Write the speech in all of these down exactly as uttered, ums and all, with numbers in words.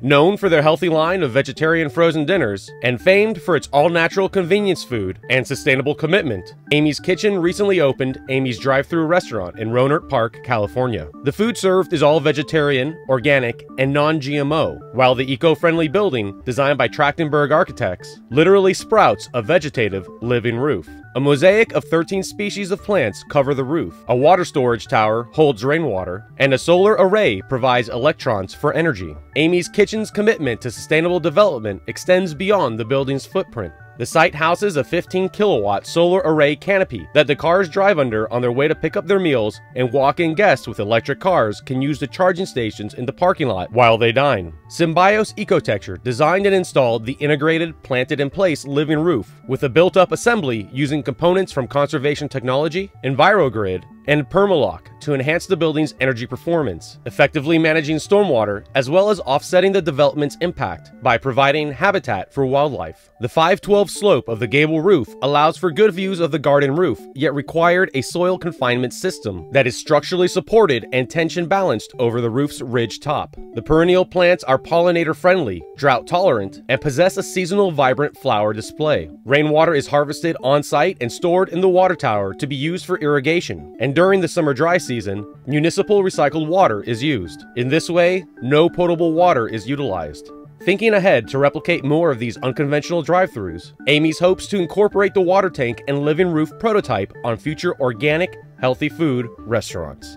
Known for their healthy line of vegetarian frozen dinners, and famed for its all-natural convenience food and sustainable commitment, Amy's Kitchen recently opened Amy's drive-thru restaurant in Rohnert Park, California. The food served is all vegetarian, organic, and non-G M O, while the eco-friendly building, designed by Tractenburg Architects, literally sprouts a vegetative living roof. A mosaic of thirteen species of plants cover the roof, a water storage tower holds rainwater, and a solar array provides electrons for energy. Amy's Kitchen's commitment to sustainable development extends beyond the building's footprint. The site houses a fifteen kilowatt solar array canopy that the cars drive under on their way to pick up their meals, and walk-in guests with electric cars can use the charging stations in the parking lot while they dine. SYMBIOS Ecotecture designed and installed the integrated, planted-in-place living roof with a built-up assembly using components from Conservation Technology, Envirogrid, and Permaloc to enhance the building's energy performance, effectively managing stormwater as well as offsetting the development's impact by providing habitat for wildlife. The five twelve slope of the gable roof allows for good views of the garden roof, yet required a soil confinement system that is structurally supported and tension balanced over the roof's ridge top. The perennial plants are pollinator friendly, drought tolerant, and possess a seasonal vibrant flower display. Rainwater is harvested on site and stored in the water tower to be used for irrigation, and during the summer dry season, municipal recycled water is used. In this way, no potable water is utilized. Thinking ahead to replicate more of these unconventional drive-thrus, Amy's hopes to incorporate the water tank and living roof prototype on future organic, healthy food restaurants.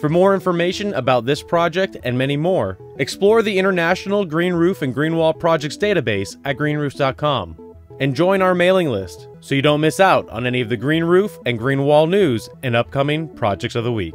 For more information about this project and many more, explore the International Green Roof and Green Wall Projects database at green roofs dot com and join our mailing list so you don't miss out on any of the green roof and green wall news and upcoming projects of the week.